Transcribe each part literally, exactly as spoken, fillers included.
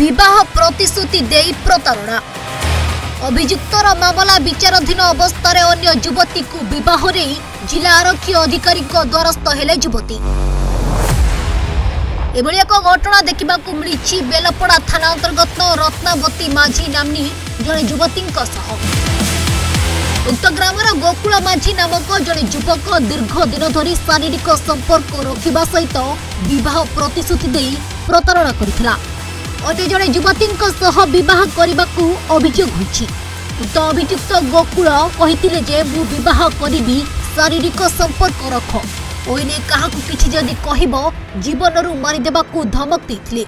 विवाह प्रतिश्रुति देई प्रतारणा अभियुक्तर मामला विचाराधीन अवस्था अन्य युवती को विवाह नहीं जिला आरक्षी अधिकारी द्वारस्थ हेले युवती। एभली एक घटना देखा मिली बेलपड़ा थाना अंतर्गत रत्नावती माझी नामनी जड़े युवती। उक्त ग्रामर गोकुल माझी नामक जड़े युवक दीर्घ दिन धरी शारीरिक संपर्क रखा सहित बह प्रतिश्रुति दे प्रतारणा करथिला। अन्य जड़े युवती अभियोग होइछि। उक्त अभियुक्त गोकुल कहिथिले जे मु विवाह करिबि, शारीरिक संपर्क रख ओ ने काहाकु किछि जदि कहबो जीवनरू मारिदेबाकु धमक दैथिले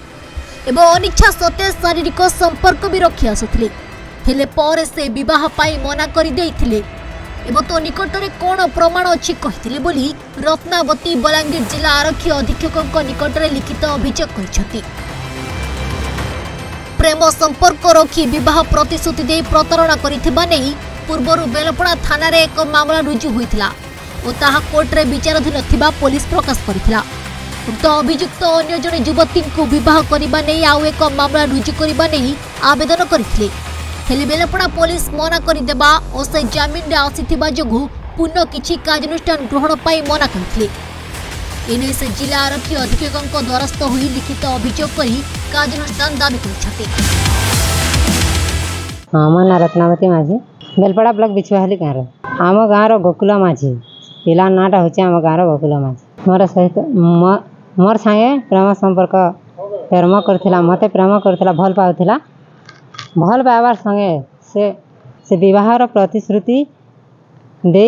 एवं अनिच्छा सत्वे शारीरिक संपर्क भी रखि आसुथिले। हेले पर से विवाह पाई मना करी देथिले एवं तो निकटरे कोण प्रमाण अछि कहिथिले बोली रत्नावती बलांगीर जिला आरक्षी अधीक्षक निकटरे लिखित अभियोग करिसथि। प्रेम संपर्क रखी विवाह प्रतिश्रुति दे प्रतारणा करिथिबा नै पूर्वरु बेलपड़ा थाना रे एक मामला रुजु होइथिला और ताहा कोर्ट रे विचाराधीन थिबा पुलिस प्रकाश करिथिला। उक्त अभियुक्त अन्य जने युवती को विवाह करिबा नै आउ एक मामला रुजु करिबा नै आवेदन करिथिले। हेले बेलपड़ा पुलिस मना करदेवा और से जमीन आसीथिबा जोगु पुनः किछि कार्यानुष्ठान ग्रहण पाई मना करथिले। एने से जिला आरक्षी अधीक्षक द्वारस्थ हुई लिखित अभियोग करी कार्यानुष्ठान दाबी करछथि। हमना रत्नावती माझी बेलपड़ा ब्लॉक बिछवाहली गाँव रो आम गाँव रो गोकुला माझी पिला नाटा होछि। आम गाँव रो गोकुला माझी मोर सहित मोर संगे प्रेम संपर्क प्रेम करथिला, मते प्रेम करथिला, भल पाउथिला। भल पाइबार संगे से से बहर प्रतिश्रुति दे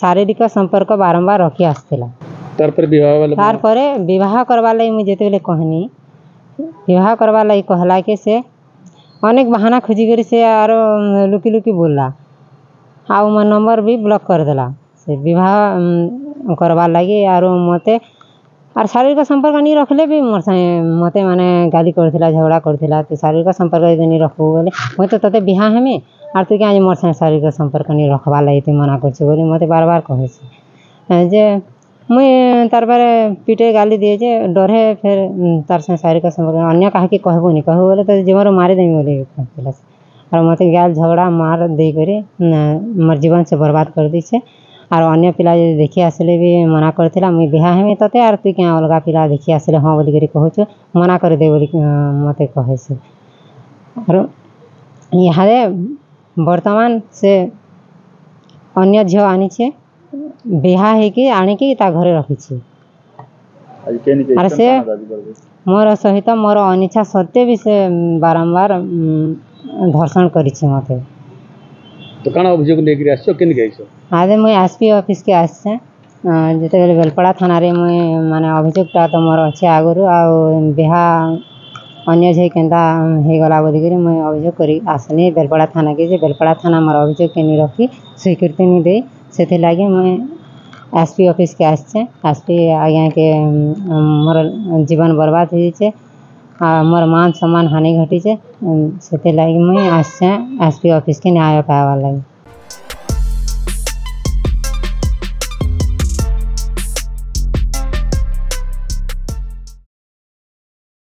शारीरिक संपर्क बारंबार रखी आसला। तार बह करवा लगी मुझे जिते कहनी बह करवा लगी कहला कि से अनेक बहाना खोजिक से आर लुकी लुकी बोलला आउ मो नंबर भी ब्लॉक कर देला। से बह करवा लगी आर मत आर शारीरिक संपर्क नहीं रखले भी मोर साए मत माने गाली करथिला, झगड़ा करथिला। तू शारीरिक संपर्क नहीं रखबू बोले मुझे तो तेते बिहा हेमी आर तू क्या मोर साए शारीरिक संपर्क नहीं रखवा लगी तू मना करछे बोली मत बार बार कहे जे मुई तार पर पीटे गाली दिए जे डरे फिर तार साए शारीरिक संपर्क अन्य कहा कि कहबो नहीं कहबो बोले तो जीवन मारिदेमी बोली कहला आर मत गाल झगड़ा मार दे करे मोर जीवन से बर्बाद कर दी छे। आर अन्य पिला जे देखि आसले भी मना करथिला मुई बिहा हेमी तते आर तू क्या अलग पिला देखि आसले हाँ बोली कहूँ मना कर दे बोली मत कहे से। आर यहाँ बर्तमान से अन्य झील आनी छे बिहा हेकी आनिकी ता घरे रखी आर से मोर सहित मोर अनिच्छा सत्वे भी से बारंबार धर्षण करी छे मते। तो काना अभियोग लेकर आसो केन गईसो आज मैं एसपी ऑफिस के आसे जते बेलपड़ा थाना रे मैं माने अभियोगटा तो मोर अछि आगुरु आ बिहा अन्य जे केंदा हे गला बोली करे मैं अभियोग करी आसनी बेलपड़ा थाना के जे बेलपड़ा थाना मोर अभियोग के नी रखी स्वीकृति नी दे सेते लागे मैं एसपी ऑफिस के आसे। एसपी आगे के मोर जीवन बर्बाद होई छे आ मोर मान सम्मान हानि घटी छे सेते लागी मैं आसे एसपी ऑफिस के न्याय पावा लागी।